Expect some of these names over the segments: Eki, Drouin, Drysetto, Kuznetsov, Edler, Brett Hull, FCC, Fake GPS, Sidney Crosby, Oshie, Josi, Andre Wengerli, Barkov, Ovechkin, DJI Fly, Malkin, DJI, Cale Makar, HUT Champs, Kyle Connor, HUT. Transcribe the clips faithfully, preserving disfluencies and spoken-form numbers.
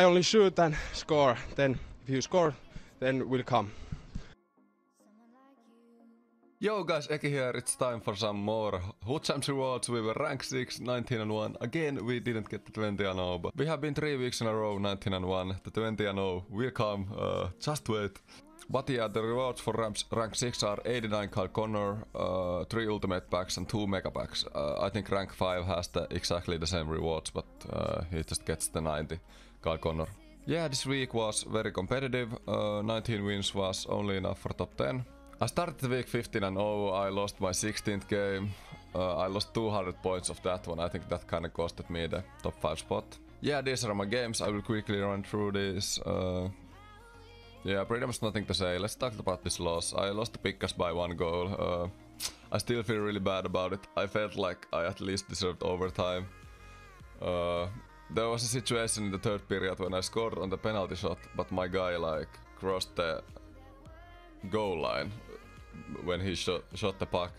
I only shoot and score. Then if you score, then we'll come. Yo guys, Eki here, it's time for some more H U T Champs rewards. We were rank six, nineteen and one. Again, we didn't get the twenty and oh, but we have been three weeks in a row, nineteen and one. The twenty and oh will come, uh, just wait. But yeah, the rewards for rank six are eighty-nine Kyle Connor, uh, three ultimate packs and two mega packs. Uh, I think rank five has the, exactly the same rewards, but uh, he just gets the ninety Kyle Connor. Yeah, this week was very competitive. Uh, nineteen wins was only enough for top ten. I started the week fifteen and oh, I lost my sixteenth game. Uh, I lost two hundred points of that one. I think that kinda costed me the top five spot. Yeah, these are my games. I will quickly run through these. Uh, yeah, pretty much nothing to say. Let's talk about this loss. I lost the Pickas by one goal. Uh, I still feel really bad about it. I felt like I at least deserved overtime. Uh, there was a situation in the third period when I scored on the penalty shot, but my guy like crossed the goal line when he sh shot the puck.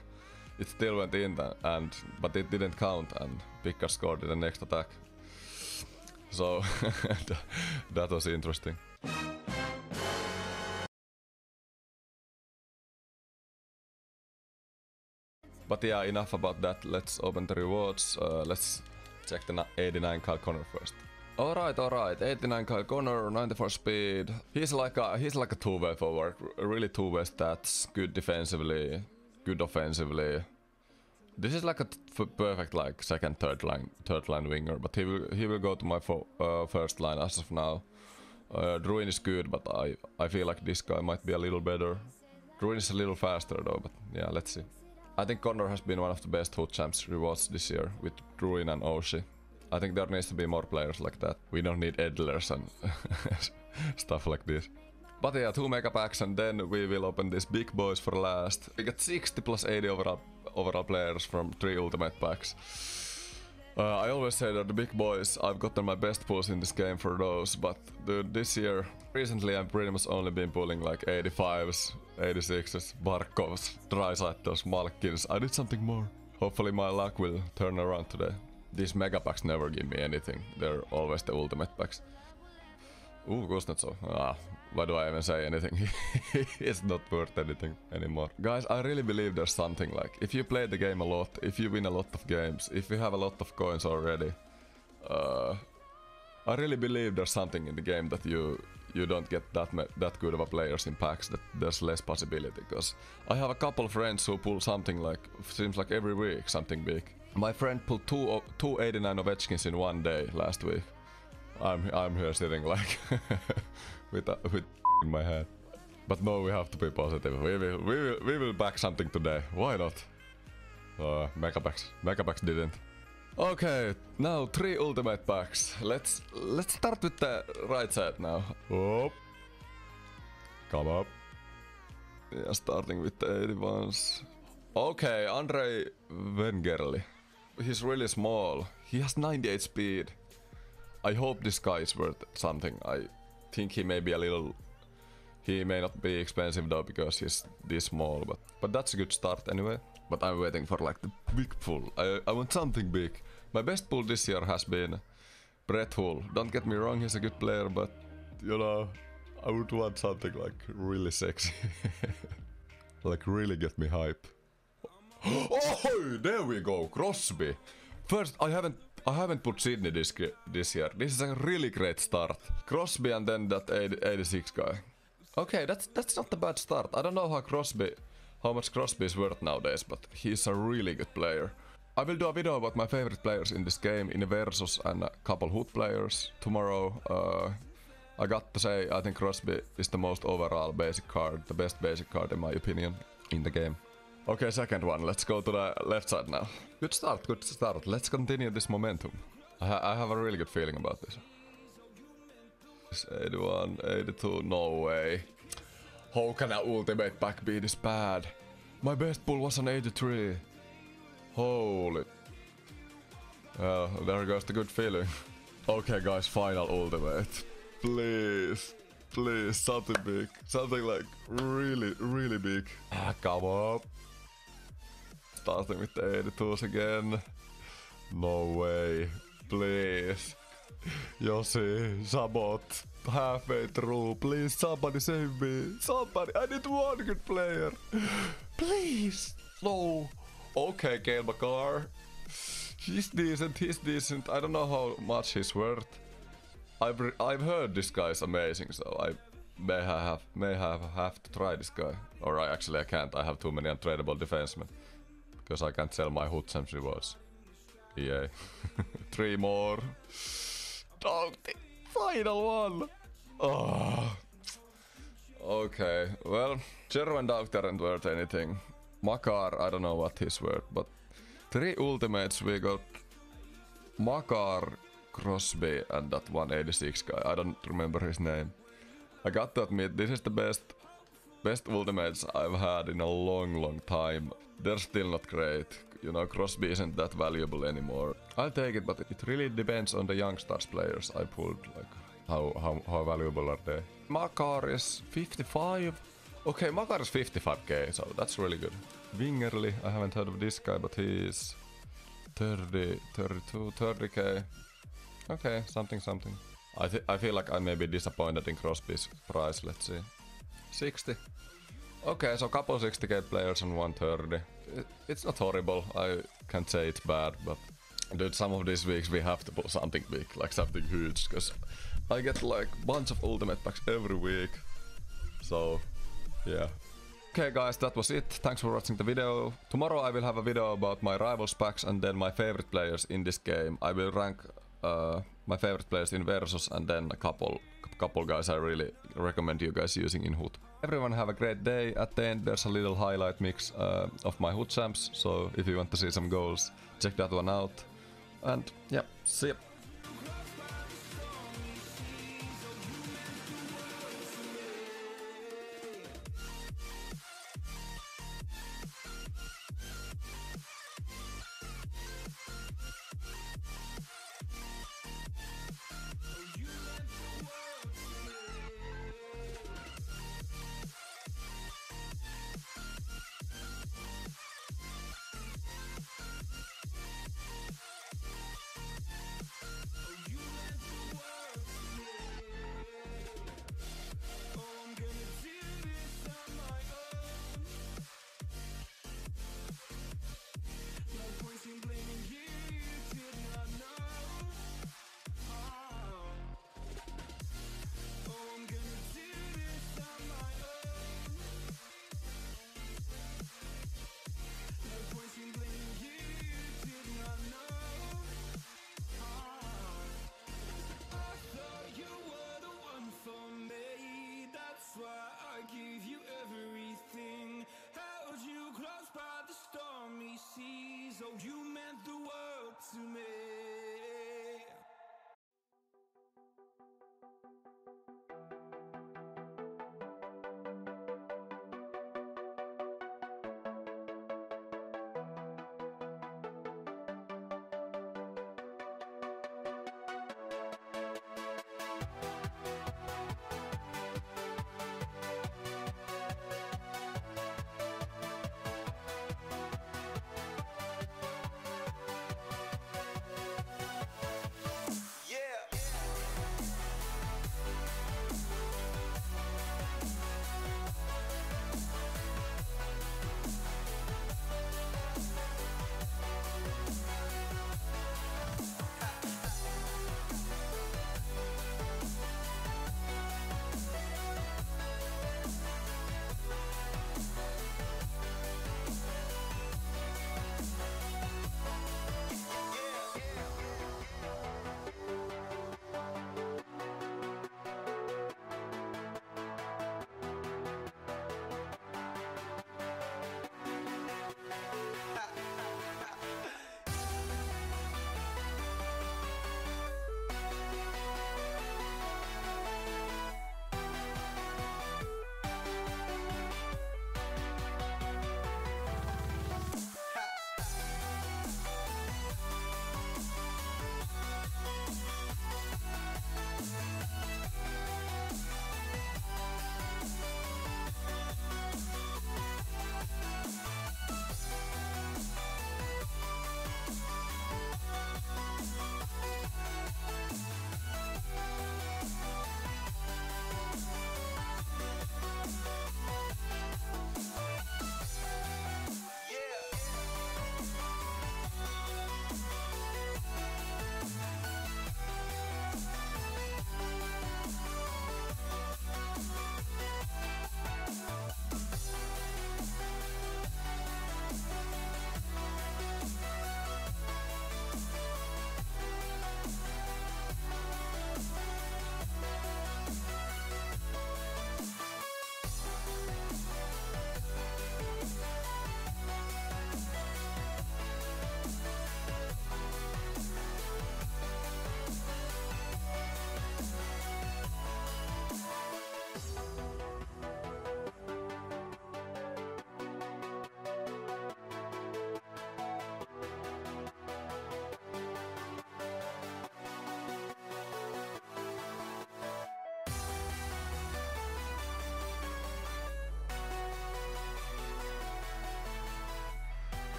It still went in, and but it didn't count, and Pickard scored in the next attack. So that was interesting. But yeah, enough about that. Let's open the rewards. Uh, let's check the eighty-nine Kyle Connor first. Alright, alright, eighty-nine Kyle Connor, ninety-four speed. He's like a he's like a two-way forward, really two-way stats, good defensively, good offensively. This is like a perfect like second, third line, third line winger, but he will he will go to my fo uh, first line as of now. Uh, Drouin is good, but I I feel like this guy might be a little better. Drouin is a little faster though, but yeah, let's see. I think Connor has been one of the best H U T Champs rewards this year with Drouin and Oshie. I think there needs to be more players like that. We don't need Edlers and stuff like this. But yeah, two mega packs, and then we will open these big boys for last. We get sixty plus eighty overall, overall players from three ultimate packs. Uh, I always say that the big boys, I've gotten my best pulls in this game for those, but dude, this year, recently I've pretty much only been pulling like eighty-fives, eighty-sixes, Barkovs, Drysettos, Malkins. I did something more. Hopefully my luck will turn around today. These mega packs never give me anything. They're always the ultimate packs. Ooh, Kuznetsov. Ah, why do I even say anything? It's not worth anything anymore. Guys, I really believe there's something like, if you play the game a lot, if you win a lot of games, if you have a lot of coins already, uh, I really believe there's something in the game that you you don't get that that good of a players in packs, that there's less possibility. Because I have a couple friends who pull something like, seems like every week, something big. My friend pulled two, two eighty-nine Ovechkins in one day last week. I'm I'm here sitting like with a, with in my head. But no, we have to be positive. We will we will we will back something today. Why not? Uh, mega packs. Mega packs didn't. Okay, now three ultimate packs. Let's let's start with the right side now. Up. Come up. Yeah, starting with the eighty-ones. Okay, Andre Wengerli. He's really small. He has ninety-eight speed. I hope this guy is worth something. I think he may be a little... He may not be expensive though, because he's this small, but... But that's a good start anyway. But I'm waiting for like the big pull. I, I want something big. My best pull this year has been Brett Hull. Don't get me wrong, he's a good player, but... You know... I would want something like really sexy. Like really get me hype. Oh, there we go, Crosby. First, I haven't, I haven't put Sidney this this year. This is a really great start. Crosby and then that eighty-six guy. Okay, that's that's not a bad start. I don't know how Crosby, how much Crosby is worth nowadays, but he's a really good player. I will do a video about my favorite players in this game in versus and a couple H U T players tomorrow. Uh, I got to say, I think Crosby is the most overall basic card, the best basic card in my opinion in the game. Okay, second one. Let's go to the left side now. Good start, good start. Let's continue this momentum. I, ha I have a really good feeling about this. It's eighty-one, eighty-two, no way. How can an ultimate pack be this bad? My best pull was an eighty-three. Holy... Well, there goes the good feeling. Okay guys, final ultimate. Please, please, something big. Something like really, really big. Ah, come up. Starting with the eighty-twos again. No way. Please. Josi, Sabot, halfway through, please somebody save me, somebody, I need one good player, please, no, okay, Cale Makar, he's decent, he's decent, I don't know how much he's worth, I've, re I've heard this guy's amazing, so I may have, may have, have to try this guy, or I actually I can't, I have too many untradeable defensemen, because I can't sell my H U T Champs rewards, yay, three more. Final one! Oh. Okay, well, Jero and Dauk aren't worth anything. Makar, I don't know what he's worth, but three ultimates we got Makar, Crosby, and that one eighty-six guy. I don't remember his name. I got to admit, this is the best, best ultimates I've had in a long, long time. They're still not great. You know, Crosby isn't that valuable anymore. I'll take it, but it really depends on the young stars players I pulled. Like, how, how, how valuable are they? Makar is fifty-five. Okay, Makar is fifty-five K, so that's really good. Wengerli, I haven't heard of this guy, but he's thirty, thirty-two, thirty K. Okay, something, something. I, th I feel like I may be disappointed in Crosby's price, let's see. sixty. Okay, so couple sixty K players and one thirty. It, it's not horrible, I can't say it's bad, but... Dude, some of these weeks we have to pull something big, like something huge, because I get like bunch of ultimate packs every week. So, yeah. Okay guys, that was it. Thanks for watching the video. Tomorrow I will have a video about my rivals packs and then my favorite players in this game. I will rank uh, my favorite players in Versus and then a couple, couple guys I really recommend you guys using in H U T. Everyone have a great day. At the end there's a little highlight mix uh, of my H U T Champs, so if you want to see some goals, check that one out. And yeah, see ya.